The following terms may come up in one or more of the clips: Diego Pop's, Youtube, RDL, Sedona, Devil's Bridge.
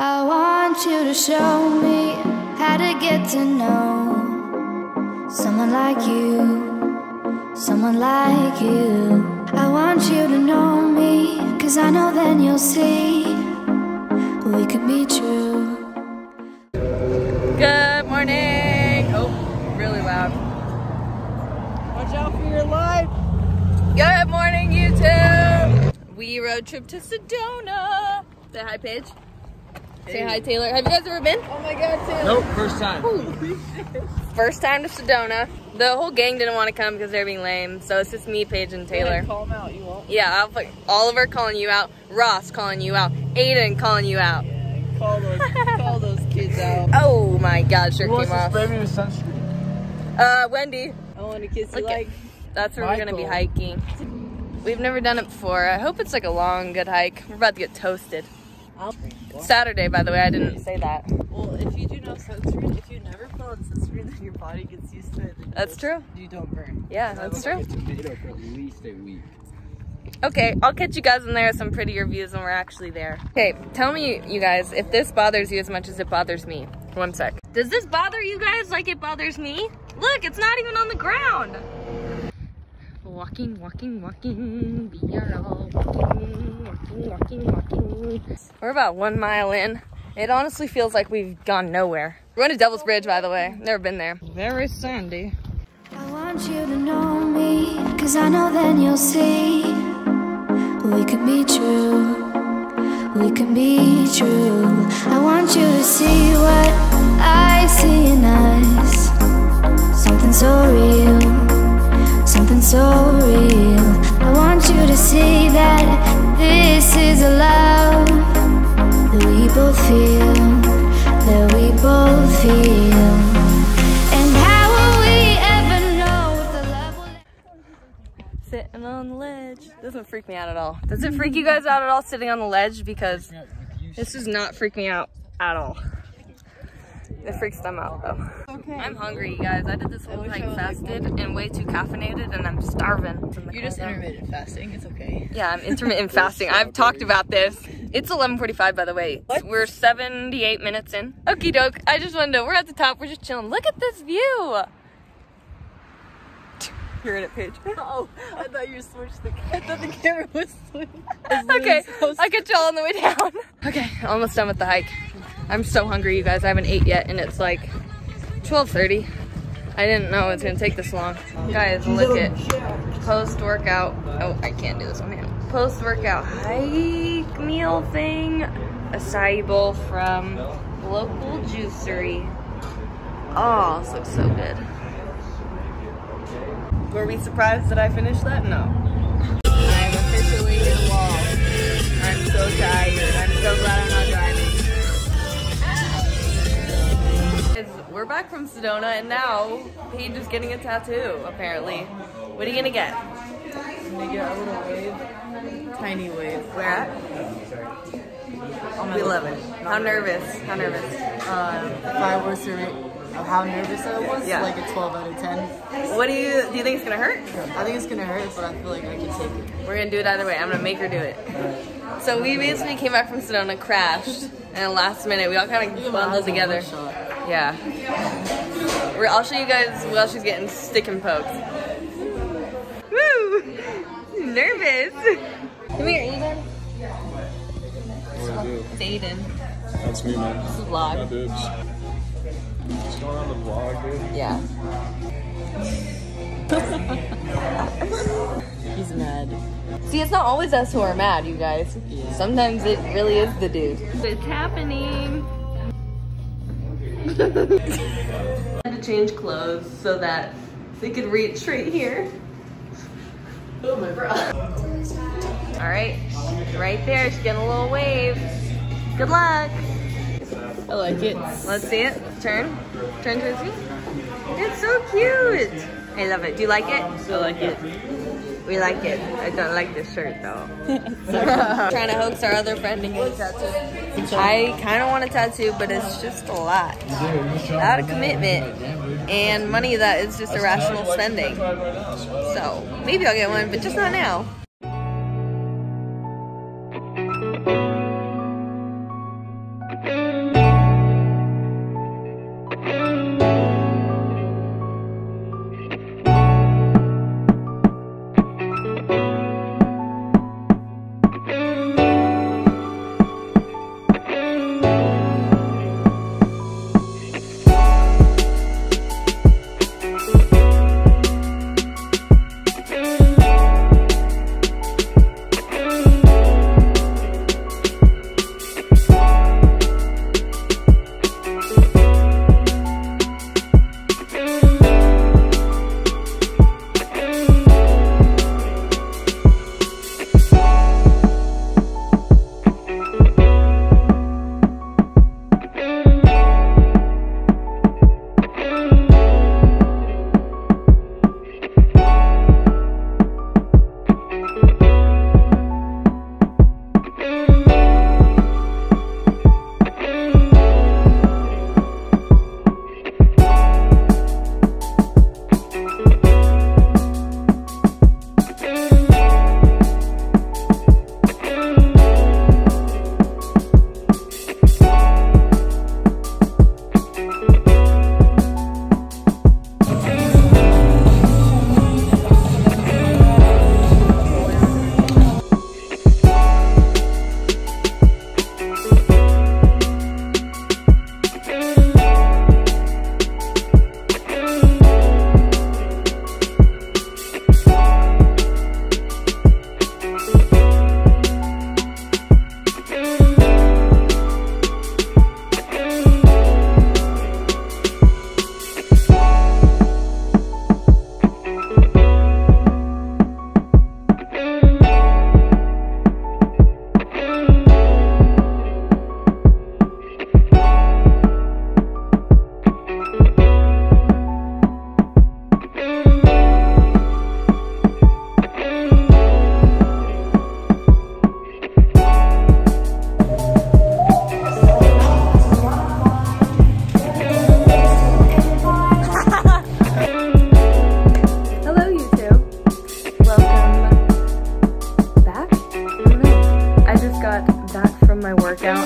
I want you to show me how to get to know someone like you, someone like you. I want you to know me, 'cause I know then you'll see we could be true. Good morning. Oh, really loud. Watch out for your life. Good morning, YouTube. We road trip to Sedona. Say hi, Paige. Say hi, Taylor. Have you guys ever been? Oh my God, Taylor. Nope, first time. Holy shit. First time to Sedona. The whole gang didn't want to come because they're being lame. So it's just me, Paige, and Taylor. Yeah, call them out, you won't. Yeah, I'll put Oliver calling you out, Ross calling you out, Aiden calling you out. Yeah, call those kids out. Oh my God, sure came off. Who wants to spray me with sunscreen? Wendy. I want to kiss you like. That's where Michael. We're gonna be hiking. We've never done it before. I hope it's like a long, good hike. We're about to get toasted. Saturday, by the way, I didn't say that. Well, if you do no sunscreen, if you never put on sunscreen, then your body gets used to it. That's true. You don't burn. Yeah, that's true. It's a video for at least a week. Okay, I'll catch you guys in there with some prettier views when we're actually there. Okay, tell me, you guys, if this bothers you as much as it bothers me. One sec. Does this bother you guys like it bothers me? Look, it's not even on the ground. Walking, walking, walking, we are all walking, walking, walking, walking. We're about 1 mile in. It honestly feels like we've gone nowhere. We're going to Devil's Bridge, by the way. Never been there. Very sandy. I want you to know me, 'cause I know then you'll see we could be true, we could be true. I want you to see what I see in us, something so real. Something so real. I want you to see that this is a love that we both feel, that we both feel. And how will we ever know if the love will... Sitting on the ledge. Doesn't freak me out at all. Does it freak you guys out at all sitting on the ledge? Because this does not freak me out at all. It freaks them out though. Okay. I'm hungry, you guys. I did this whole hike fasted and way too caffeinated, and I'm starving. You're just intermittent fasting. It's okay. Yeah, I'm intermittent fasting. I've talked about this. It's 11:45, by the way. What? We're 78 minutes in. Okie doke. I just wanted to. We're at the top. We're just chilling. Look at this view. You're in it, Paige. Oh, I thought you switched the. I thought the camera was switched. Okay, I'll get y'all on the way down. Okay, almost done with the hike. I'm so hungry, you guys. I haven't ate yet, and it's like 12:30. I didn't know it was gonna take this long. Guys, look at post-workout. Oh, I can't do this one, man. Post-workout hike meal thing. Acai bowl from local juicery. Oh, this looks so good. Were we surprised that I finished that? No. I'm officially in wall. I'm so tired. I'm so glad I'm not driving. We're back from Sedona, and now Paige is getting a tattoo, apparently. What are you gonna get? I'm gonna get a little wave. Tiny wave. Where at? We love it. How nervous? How nervous? If I was to how nervous I was, yeah. Like a 12 out of 10. What do you think it's gonna hurt? I think it's gonna hurt, but I feel like I can take it. We're gonna do it either way. I'm gonna make her do it. So we basically came back from Sedona, crashed, and last minute we all kind of bundled together. Yeah. I'll show you guys while she's getting stick and poked. Woo! Nervous. Come here, Aiden. It's Aiden. That's me, man. This is vlog. What's going on the vlog, dude? Yeah. He's mad. See, it's not always us who are mad, you guys. Yeah. Sometimes it really is the dude. It's happening. I had to change clothes so that they could reach right here. Oh my bra. Alright, right there. She's getting a little wave. Good luck. I like it. Let's see it. Turn. Turn towards me. It's so cute. I love it. Do you like it? I like it. We like it. I don't like this shirt though. Trying to hoax our other friend to get a tattoo. I kind of want a tattoo, but it's just a lot. A lot of commitment and money that is just irrational spending. So maybe I'll get one, but just not now.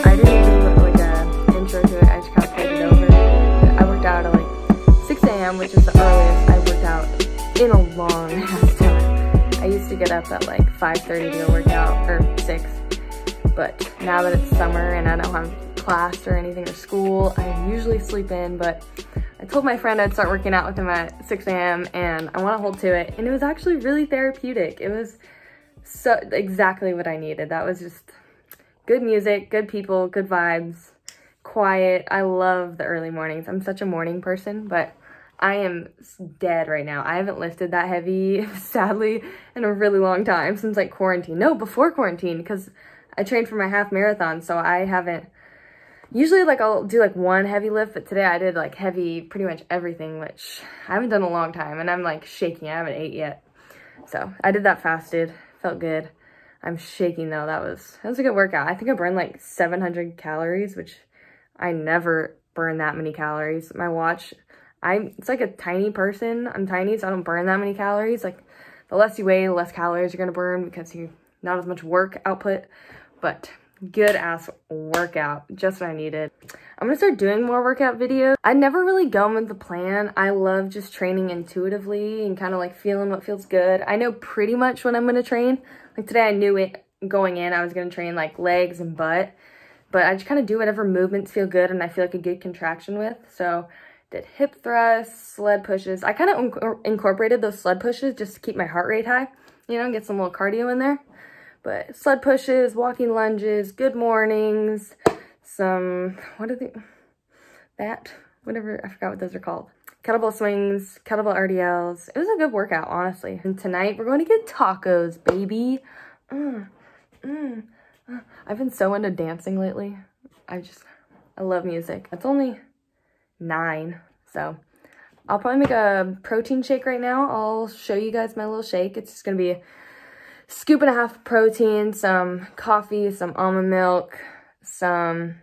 I didn't do like an intro to it, I just kind of played it over. I worked out at like 6 a.m., which is the earliest I worked out in a long ass time. I used to get up at like 5:30 to work out, or 6. But now that it's summer and I don't have class or anything or school, I usually sleep in, but I told my friend I'd start working out with him at 6 a.m. and I want to hold to it. And it was actually really therapeutic. It was so exactly what I needed. That was just good music, good people, good vibes, quiet. I love the early mornings. I'm such a morning person, but I am dead right now. I haven't lifted that heavy, sadly, in a really long time, since like quarantine. No, before quarantine, because I trained for my half marathon, so I haven't, usually like I'll do like one heavy lift, but today I did like heavy, pretty much everything, which I haven't done in a long time, and I'm like shaking, I haven't ate yet. So I did that fasted, felt good. I'm shaking though, that was a good workout. I think I burned like 700 calories, which I never burn that many calories. My watch, it's like a tiny person, I'm tiny, so I don't burn that many calories. Like the less you weigh, the less calories you're gonna burn because you not as much work output. But good ass workout, just what I needed. I'm gonna start doing more workout videos. I never really go with the plan. I love just training intuitively and kind of like feeling what feels good. I know pretty much when I'm gonna train. Like today I knew it going in, I was gonna train like legs and butt, but I just kind of do whatever movements feel good and I feel like a good contraction with. So did hip thrusts, sled pushes. I kind of incorporated those sled pushes just to keep my heart rate high, you know, get some little cardio in there. But sled pushes, walking lunges, good mornings, some, what are they, that, whatever, I forgot what those are called. Kettlebell swings, kettlebell RDLs. It was a good workout, honestly. And tonight, we're going to get tacos, baby. I've been so into dancing lately. I love music. It's only 9, so I'll probably make a protein shake right now. I'll show you guys my little shake. It's just gonna be scoop and a half protein, some coffee, some almond milk, some,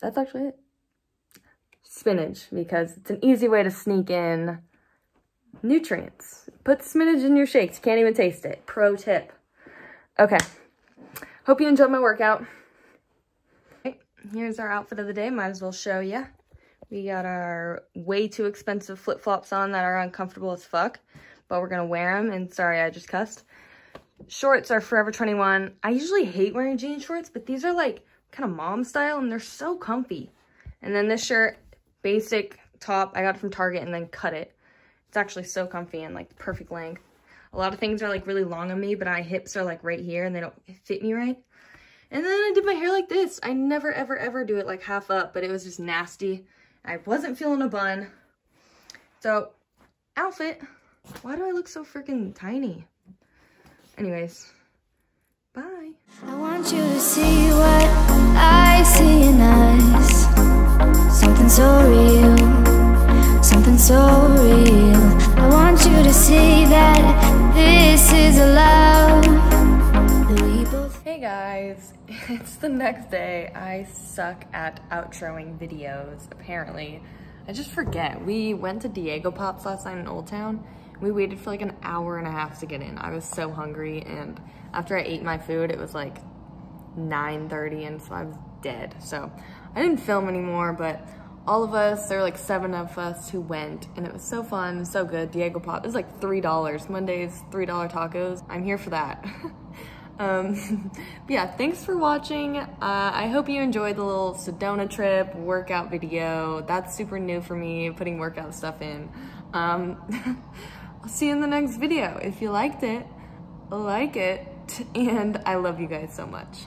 that's actually it, spinach, because it's an easy way to sneak in nutrients. Put spinach in your shakes, you can't even taste it. Pro tip. Okay, hope you enjoyed my workout. Okay, here's our outfit of the day, might as well show you. We got our way too expensive flip-flops on that are uncomfortable as fuck, but we're gonna wear them, and sorry, I just cussed. Shorts are Forever 21. I usually hate wearing jean shorts, but these are like kind of mom style, and they're so comfy. And then this shirt, basic top, I got it from Target and then cut it. It's actually so comfy and like the perfect length. A lot of things are like really long on me, but my hips are like right here and they don't fit me right. And then I did my hair like this. I never, ever, ever do it like half up, but it was just nasty. I wasn't feeling a bun. So, outfit. Why do I look so freaking tiny? Anyways, bye. I want you to see what I see in us. Something so real, something so real. I want you to see that this is a love. Hey guys, it's the next day. I suck at outroing videos, apparently. I just forget. We went to Diego Pop's last night in Old Town. We waited for like an hour and a half to get in. I was so hungry, and after I ate my food, it was like 9:30, and so I was dead. So I didn't film anymore, but all of us, there were like 7 of us who went, and it was so fun, it was so good. Diego Pop, it was like $3. Monday's $3 tacos. I'm here for that. But yeah, thanks for watching. I hope you enjoyed the little Sedona trip workout video. That's super new for me, putting workout stuff in. I'll see you in the next video. If you liked it, like it, and I love you guys so much.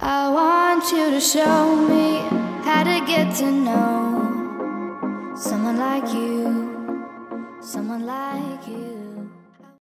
I want you to show me how to get to know someone like you, someone like you.